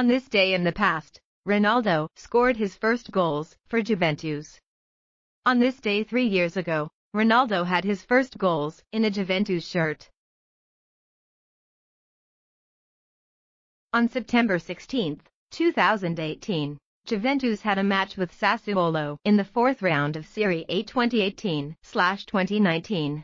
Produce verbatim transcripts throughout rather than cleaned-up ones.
On this day in the past, Ronaldo scored his first goals for Juventus. On this day three years ago, Ronaldo had his first goals in a Juventus shirt. On September sixteenth, two thousand eighteen, Juventus had a match with Sassuolo in the fourth round of Serie A twenty eighteen twenty nineteen.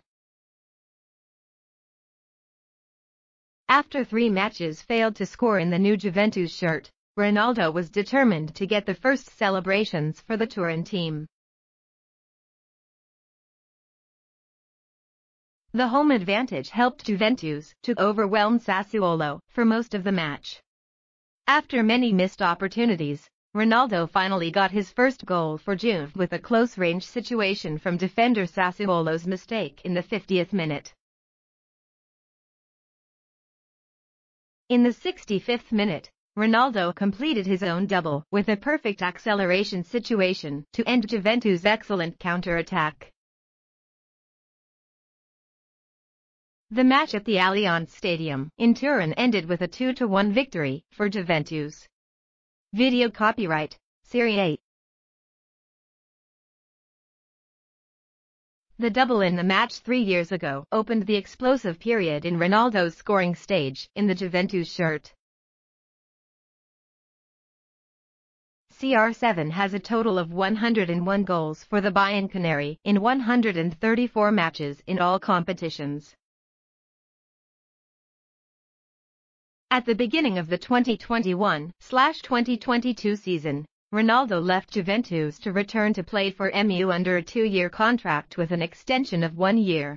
After three matches failed to score in the new Juventus shirt, Ronaldo was determined to get the first celebrations for the Turin team. The home advantage helped Juventus to overwhelm Sassuolo for most of the match. After many missed opportunities, Ronaldo finally got his first goal for Juve with a close-range situation from defender Sassuolo's mistake in the fiftieth minute. In the sixty-fifth minute, Ronaldo completed his own double with a perfect acceleration situation to end Juventus' excellent counter-attack. The match at the Allianz Stadium in Turin ended with a two to one victory for Juventus. Video copyright, Serie A. The double in the match three years ago opened the explosive period in Ronaldo's scoring stage in the Juventus shirt. C R seven has a total of one hundred and one goals for the Bianconeri in one hundred thirty-four matches in all competitions. At the beginning of the twenty twenty-one twenty twenty-two season, Ronaldo left Juventus to return to play for M U under a two-year contract with an extension of one year.